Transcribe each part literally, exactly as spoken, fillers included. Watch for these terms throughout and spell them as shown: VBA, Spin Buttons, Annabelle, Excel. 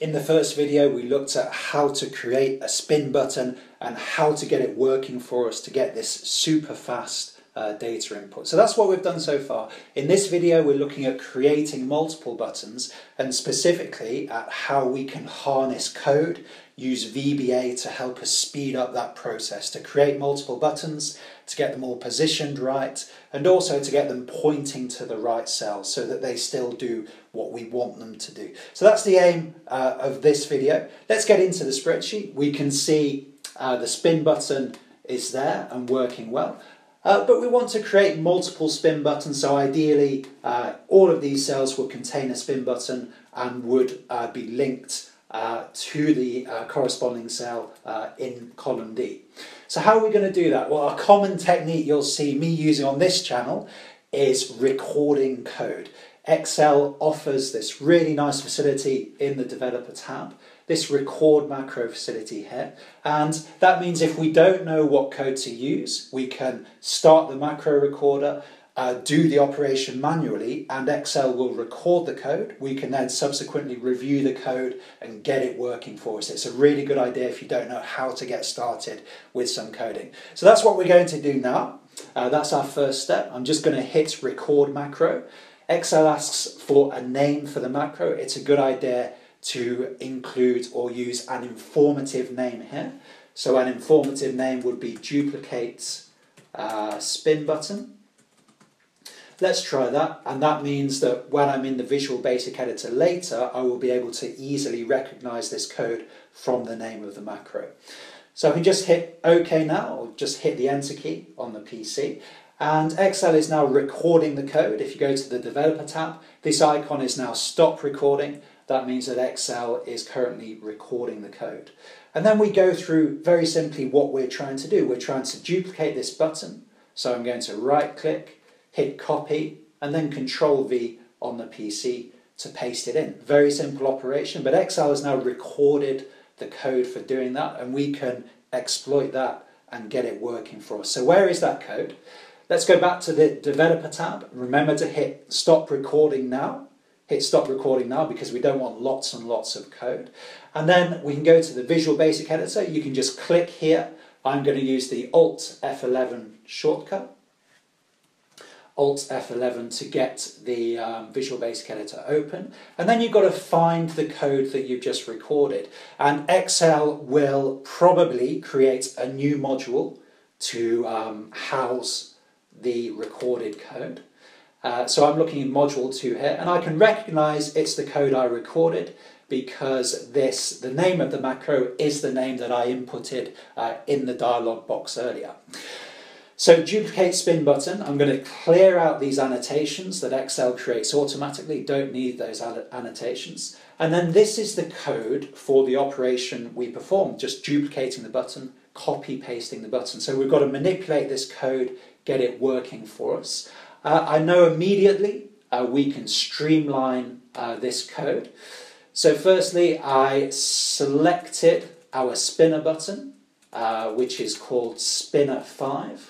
In the first video, we looked at how to create a spin button and how to get it working for us to get this super fast uh, data input. So that's what we've done so far. In this video, we're looking at creating multiple buttons and specifically at how we can harness code, use V B A to help us speed up that process, to create multiple buttons, to get them all positioned right, and also to get them pointing to the right cell so that they still do what we want them to do. So that's the aim uh, of this video. Let's get into the spreadsheet. We can see uh, the spin button is there and working well, uh, but we want to create multiple spin buttons. So ideally, uh, all of these cells will contain a spin button and would uh, be linked Uh, to the uh, corresponding cell uh, in column D. So how are we going to do that? Well, a common technique you'll see me using on this channel is recording code. Excel offers this really nice facility in the developer tab, this record macro facility here, and that means if we don't know what code to use, we can start the macro recorder, Uh, do the operation manually, and Excel will record the code. We can then subsequently review the code and get it working for us. It's a really good idea if you don't know how to get started with some coding. So that's what we're going to do now. Uh, that's our first step. I'm just going to hit record macro. Excel asks for a name for the macro. It's a good idea to include or use an informative name here. So an informative name would be duplicate uh, spin button. Let's try that, and that means that when I'm in the Visual Basic Editor later, I will be able to easily recognize this code from the name of the macro. So I can just hit OK now, or just hit the Enter key on the P C, and Excel is now recording the code. If you go to the Developer tab, this icon is now Stop Recording. That means that Excel is currently recording the code. And then we go through very simply what we're trying to do. We're trying to duplicate this button, so I'm going to right-click, hit copy, and then Control V on the P C to paste it in. Very simple operation, but Excel has now recorded the code for doing that, and we can exploit that and get it working for us. So where is that code? Let's go back to the Developer tab. Remember to hit Stop Recording Now. Hit Stop Recording Now because we don't want lots and lots of code. And then we can go to the Visual Basic Editor. You can just click here. I'm going to use the Alt F eleven shortcut. Alt F eleven to get the um, Visual Basic Editor open, and then you've got to find the code that you've just recorded, and Excel will probably create a new module to um, house the recorded code. Uh, so I'm looking in module two here, and I can recognize it's the code I recorded because this, the name of the macro is the name that I inputted uh, in the dialog box earlier. So duplicate spin button, I'm going to clear out these annotations that Excel creates automatically, don't need those annotations. And then this is the code for the operation we perform, just duplicating the button, copy pasting the button. So we've got to manipulate this code, get it working for us. Uh, I know immediately uh, we can streamline uh, this code. So firstly, I selected our spinner button, uh, which is called spinner five.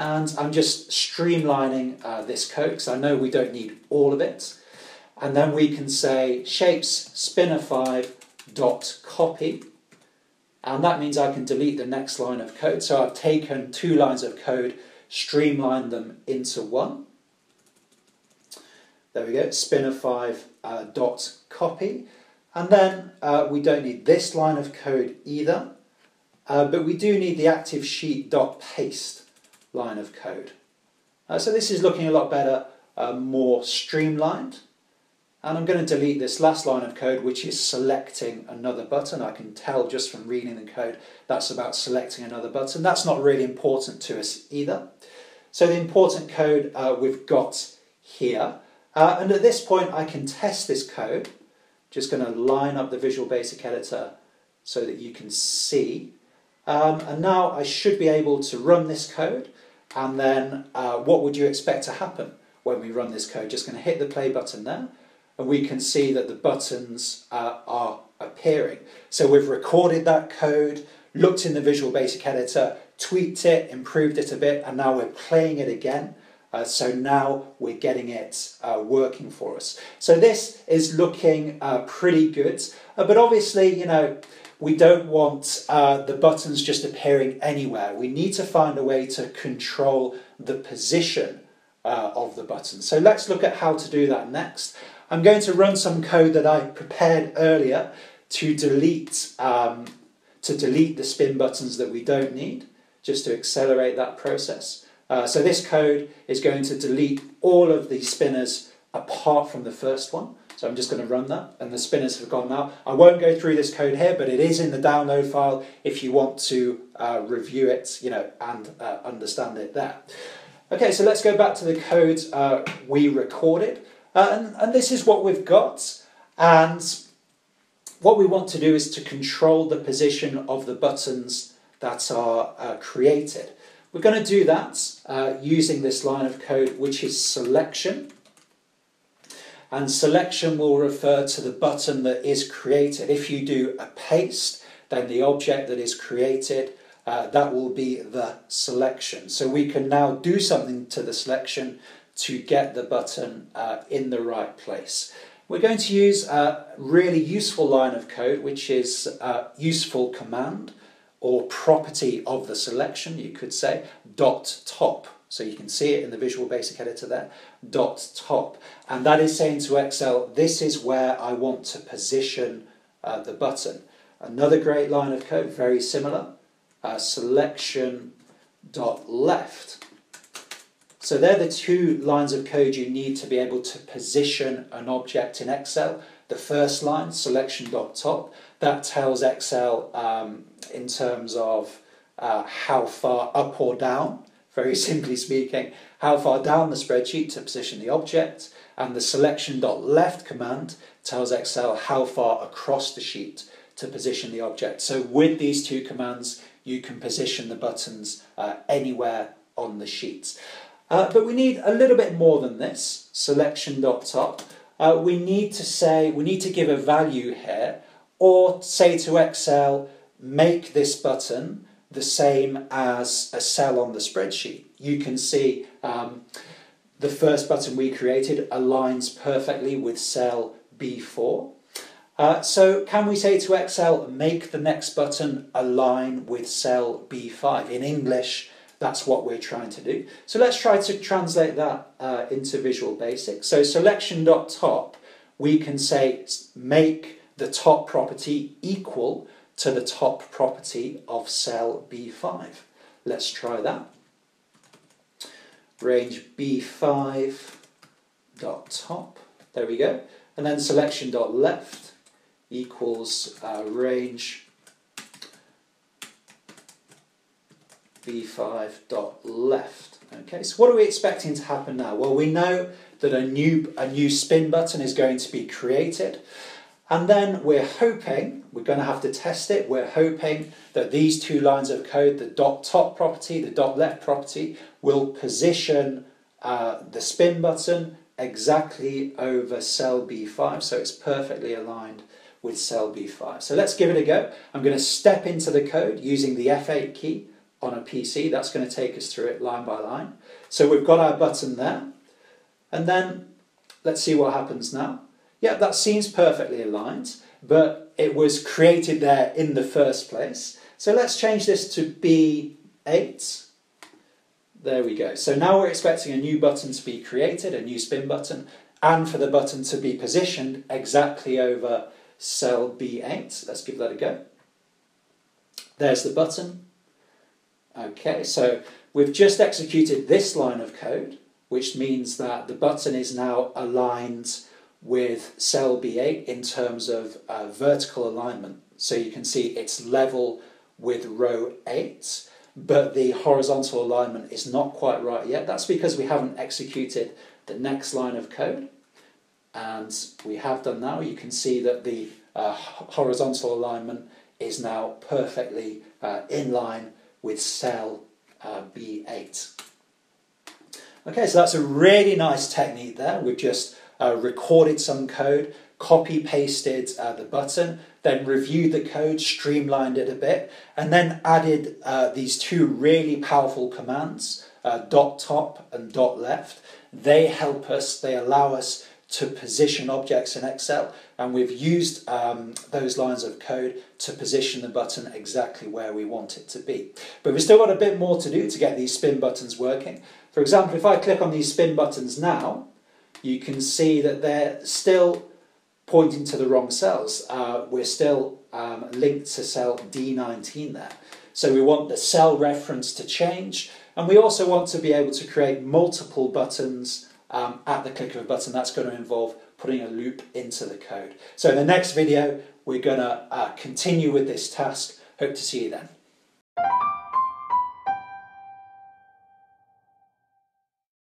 And I'm just streamlining uh, this code because I know we don't need all of it. And then we can say shapes spinner five dot copy. And that means I can delete the next line of code. So I've taken two lines of code, streamlined them into one. There we go, spinner five dot copy. Uh, and then uh, we don't need this line of code either. Uh, but we do need the active sheet dot paste. Line of code. Uh, so this is looking a lot better, uh, more streamlined. And I'm going to delete this last line of code, which is selecting another button. I can tell just from reading the code that's about selecting another button. That's not really important to us either. So the important code uh, we've got here. Uh, and at this point I can test this code. Just going to line up the Visual Basic Editor so that you can see. Um, and now I should be able to run this code. And then uh, what would you expect to happen when we run this code? Just going to hit the play button there, and we can see that the buttons uh, are appearing. So we've recorded that code, looked in the Visual Basic Editor, tweaked it, improved it a bit, and now we're playing it again Uh, so now we're getting it uh, working for us. So this is looking uh, pretty good, uh, but obviously, you know, we don't want uh, the buttons just appearing anywhere. We need to find a way to control the position uh, of the button. So let's look at how to do that next. I'm going to run some code that I prepared earlier to delete, um, to delete the spin buttons that we don't need, just to accelerate that process. Uh, so this code is going to delete all of the spinners apart from the first one. So I'm just going to run that, and the spinners have gone now. I won't go through this code here, but it is in the download file if you want to uh, review it, you know, and uh, understand it there. Okay, so let's go back to the code uh, we recorded. Uh, and, and this is what we've got. And what we want to do is to control the position of the buttons that are uh, created. We're going to do that uh, using this line of code, which is selection. And selection will refer to the button that is created. If you do a paste, then the object that is created, uh, that will be the selection. So we can now do something to the selection to get the button uh, in the right place. We're going to use a really useful line of code, which is uh, useful command, or property of the selection, you could say, dot top. So you can see it in the Visual Basic Editor there, dot top. And that is saying to Excel, this is where I want to position uh, the button. Another great line of code, very similar, uh, selection dot left. So they're the two lines of code you need to be able to position an object in Excel. The first line, selection dot top, that tells Excel um, in terms of uh, how far up or down, very simply speaking, how far down the spreadsheet to position the object. And the selection dot left command tells Excel how far across the sheet to position the object. So with these two commands, you can position the buttons uh, anywhere on the sheet. Uh, but we need a little bit more than this, selection dot top. Uh, we need to say, we need to give a value here, or say to Excel, make this button the same as a cell on the spreadsheet. You can see um, the first button we created aligns perfectly with cell B four. Uh, so can we say to Excel, make the next button align with cell B five? In English, that's what we're trying to do. So let's try to translate that uh, into Visual Basic. So selection dot top, we can say make the top property equal to the top property of cell B five. Let's try that. Range B five dot top, there we go. And then selection dot left equals uh, range B five dot left. Okay, so what are we expecting to happen now? Well, we know that a new, a new spin button is going to be created. And then we're hoping, we're going to have to test it, we're hoping that these two lines of code, the dot top property, the dot left property, will position uh, the spin button exactly over cell B five, so it's perfectly aligned with cell B five. So let's give it a go. I'm going to step into the code using the F eight key on a P C. That's going to take us through it line by line. So we've got our button there, and then let's see what happens now. Yeah, that seems perfectly aligned, but it was created there in the first place. So let's change this to B eight. There we go. So now we're expecting a new button to be created, a new spin button, and for the button to be positioned exactly over cell B eight. Let's give that a go. There's the button. Okay, so we've just executed this line of code, which means that the button is now aligned with cell B eight in terms of uh, vertical alignment. So you can see it's level with row eight, but the horizontal alignment is not quite right yet. That's because we haven't executed the next line of code. And we have done now. You can see that the uh, horizontal alignment is now perfectly uh, in line with cell uh, B eight. Okay, so that's a really nice technique there. We've just uh, recorded some code, copy-pasted uh, the button, then reviewed the code, streamlined it a bit, and then added uh, these two really powerful commands uh, dot top and dot left. They help us, they allow us to position objects in Excel, and we've used um, those lines of code to position the button exactly where we want it to be. But we've still got a bit more to do to get these spin buttons working. For example, if I click on these spin buttons now, you can see that they're still pointing to the wrong cells. Uh, we're still um, linked to cell D nineteen there. So we want the cell reference to change, and we also want to be able to create multiple buttons Um, at the click of a button. That's going to involve putting a loop into the code. So in the next video, we're going to uh, continue with this task. Hope to see you then.